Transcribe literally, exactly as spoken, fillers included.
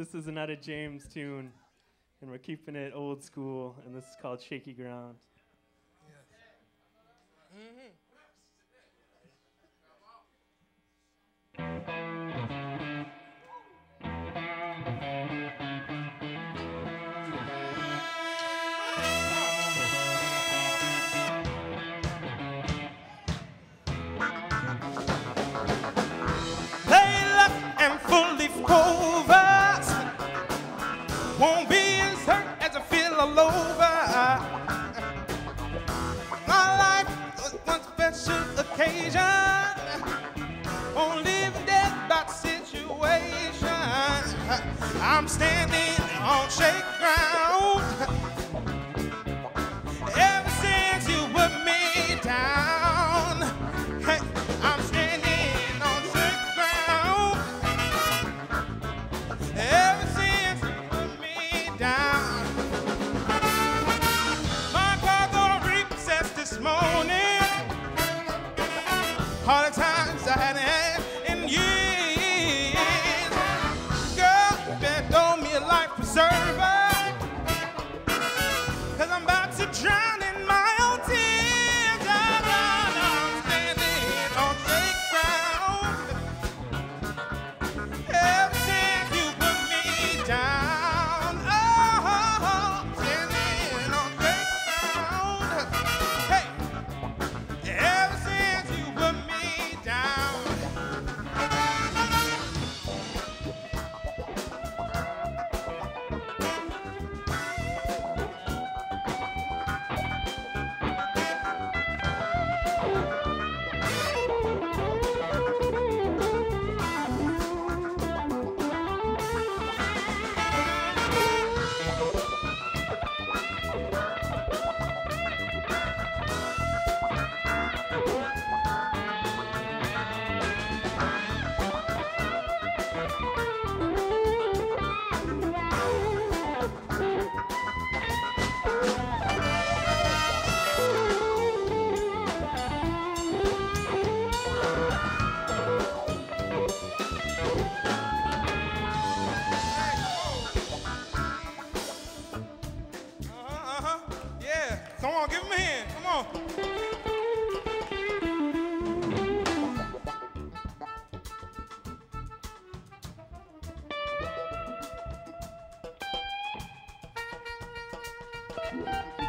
This is not a James tune, and we're keeping it old school, and this is called Shaky Ground. Yes. Mm-hmm. I'm standing on shaky ground. Ever since you put me down, hey, I'm standing on shaky ground. Ever since you put me down, my car got repossessed this morning. All the times I hadn't had in years. Come on, give him a hand. Come on. Mm-hmm.